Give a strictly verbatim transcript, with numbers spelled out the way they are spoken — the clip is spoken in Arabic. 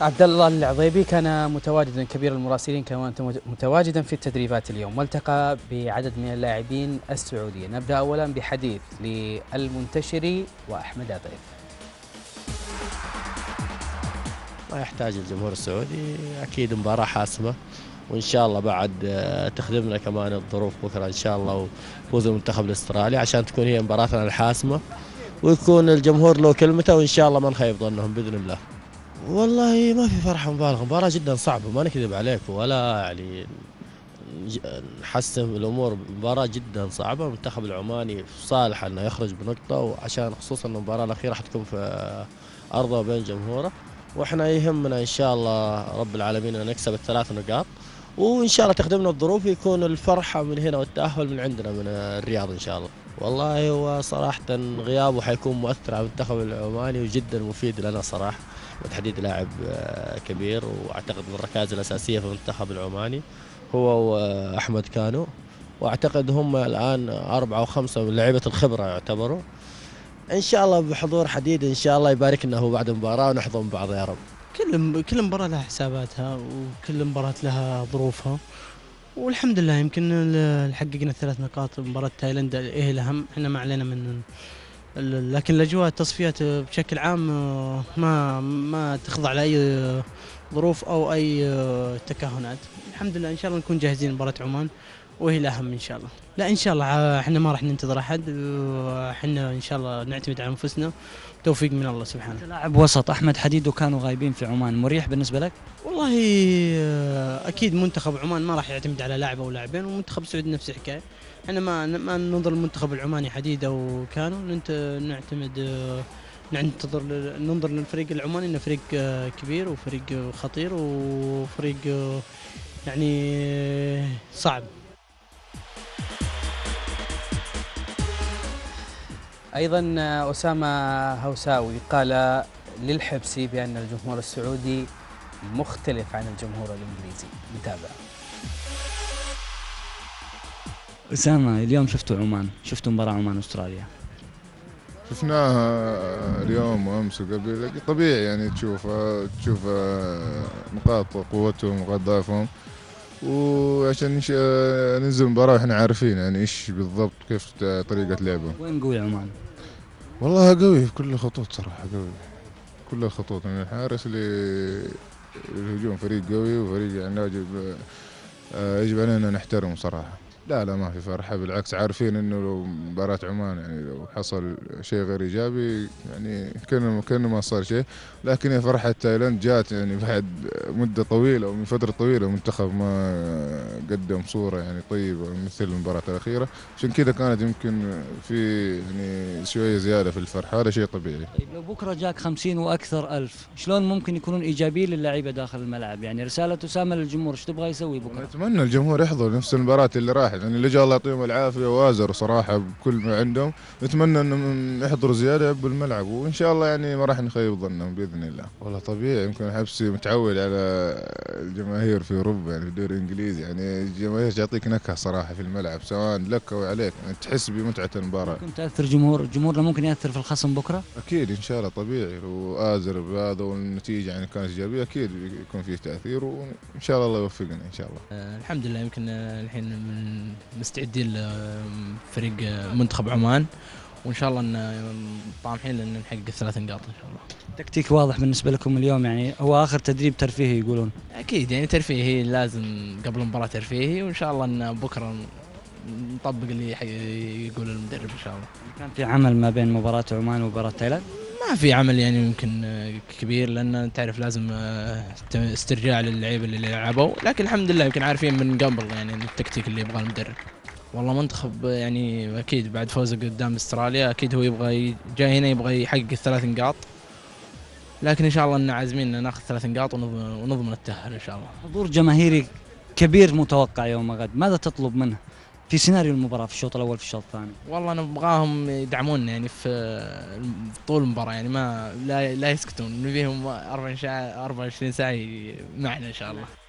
عبد الله العضيبي كان متواجدا كبير المراسلين، كان متواجدا في التدريبات اليوم والتقى بعدد من اللاعبين السعوديين. نبدأ أولا بحديث للمنتشري وأحمد عضيف. ما يحتاج الجمهور السعودي، أكيد مباراة حاسمة، وإن شاء الله بعد تخدمنا كمان الظروف بكرة إن شاء الله وفوز المنتخب الأسترالي، عشان تكون هي مباراتنا الحاسمة ويكون الجمهور له كلمته، وإن شاء الله ما نخيب ظنهم بإذن الله. والله ما في فرحة مبالغة، مباراة جدا صعبة ما نكذب عليك، ولا يعني نحسم الأمور، مباراة جدا صعبة. المنتخب العماني في صالح أنه يخرج بنقطة، وعشان خصوصا أن المباراة الأخيرة حتكون في أرضه وبين جمهوره، وإحنا يهمنا إن شاء الله رب العالمين أن نكسب الثلاث نقاط، وإن شاء الله تخدمنا الظروف يكون الفرحة من هنا والتأهل من عندنا من الرياض إن شاء الله. والله هو صراحة غيابه حيكون مؤثر على المنتخب العماني وجدا مفيد لنا صراحة، وتحديد لاعب كبير واعتقد من الركائز الاساسيه في المنتخب العماني هو واحمد كانو، واعتقد هم الان اربعه وخمسه من لعيبه الخبره يعتبروا. ان شاء الله بحضور حديد ان شاء الله يبارك لنا هو بعد المباراه ونحضن بعض يا رب. كل كل مباراه لها حساباتها وكل مباراه لها ظروفها، والحمد لله يمكن حققنا الثلاث نقاط بمباراه تايلاند. ايه الاهم، احنا ما علينا من، لكن الاجواء التصفيات بشكل عام ما ما تخضع لاي ظروف او اي تكهنات. الحمد لله ان شاء الله نكون جاهزين لمباراه عمان وهي الاهم ان شاء الله. لا ان شاء الله احنا ما راح ننتظر احد، احنا ان شاء الله نعتمد على انفسنا، توفيق من الله سبحانه. لاعب وسط احمد حديد وكانوا غايبين في عمان، مريح بالنسبه لك؟ والله اكيد منتخب عمان ما راح يعتمد على لاعب او لاعبين، ومنتخب السعودي نفس الحكايه. احنا ما ما ننظر المنتخب العماني حديد او كانوا، نعتمد ننتظر ننظر للفريق العماني انه فريق كبير وفريق خطير وفريق يعني صعب. ايضا أسامة هوساوي قال للحبسي بان الجمهور السعودي مختلف عن الجمهور الانجليزي. نتابع. أسامة، اليوم شفتوا عمان، شفتوا مباراة عمان أستراليا؟ شفناها اليوم وأمس وقبل، طبيعي يعني تشوف تشوف نقاط قوتهم ونقاط ضعفهم، وعشان ننزل مباراة وإحنا عارفين يعني إيش بالضبط كيف طريقة لعبهم. وين قوي عمان؟ والله قوي في كل الخطوط صراحة، قوي كل الخطوط من الحارس للهجوم، فريق قوي وفريق يعني يجب يجب علينا نحترمه صراحة. لا لا ما في فرحة، بالعكس عارفين انه لو مباراة عمان يعني لو حصل شيء غير ايجابي يعني كأنه كأنه ما صار شيء، لكن هي فرحة تايلاند جات يعني بعد مدة طويلة ومن فترة طويلة المنتخب ما قدم صورة يعني طيبة مثل المباراة الأخيرة، عشان كذا كانت يمكن في يعني شوية زيادة في الفرحة، هذا شيء طبيعي. طيب لو بكرة جاك خمسين وأكثر ألف، شلون ممكن يكونون إيجابيين للاعيبة داخل الملعب؟ يعني رسالة أسامة للجمهور، ايش تبغى يسوي بكرة؟ أتمنى الجمهور يحضر نفس المباراة اللي راحت، يعني اللي جاء الله يعطيهم العافية وازروا صراحة بكل ما عندهم، نتمنى أنهم يحضروا زيادة بالملعب، وإن شاء الله يعني ما راح نخيب ظنهم بإذن الله. والله طبيعي يمكن الحبسي متعود على الجماهير في أوروبا يعني في الدوري الإنجليزي، يعني الجماهير تعطيك نكهة صراحة في الملعب سواء لك أو عليك، يعني تحس بمتعة المباراة. ممكن تأثر جمهور جمهورنا، ممكن يأثر في الخصم بكرة؟ أكيد إن شاء الله طبيعي، وآزر بهذا والنتيجة يعني كانت إيجابية أكيد يكون فيه تأثير، وإن شاء الله يوفقنا إن شاء الله. أه الحمد لله يمكن الحين مستعدين لفريق منتخب عمان، وان شاء الله ان طامحين لان نحقق الثلاث نقاط ان شاء الله. تكتيك واضح بالنسبه لكم اليوم، يعني هو اخر تدريب ترفيهي يقولون؟ اكيد يعني ترفيهي، لازم قبل المباراه ترفيهي، وان شاء الله ان بكره نطبق اللي يقول المدرب ان شاء الله. كان في عمل ما بين مباراه عمان ومباراه تايلاند؟ ما في عمل يعني يمكن كبير، لان تعرف لازم استرجاع للعيبه اللي لعبوا، لكن الحمد لله يمكن عارفين من قبل يعني التكتيك اللي يبغاه المدرب. والله منتخب يعني اكيد بعد فوزه قدام استراليا اكيد هو يبغى جاي هنا يبغى يحقق الثلاث نقاط، لكن ان شاء الله ان عازمين ناخذ ثلاث نقاط ونضمن التاهل ان شاء الله. حضور جماهيري كبير متوقع يوم غد، ماذا تطلب منه في سيناريو المباراه في الشوط الاول في الشوط الثاني؟ والله انا ابغاهم يدعمونا يعني في طول المباراه، يعني ما لا, لا يسكتون، نبيهم أربعة وعشرين ساعه معنا ان شاء الله.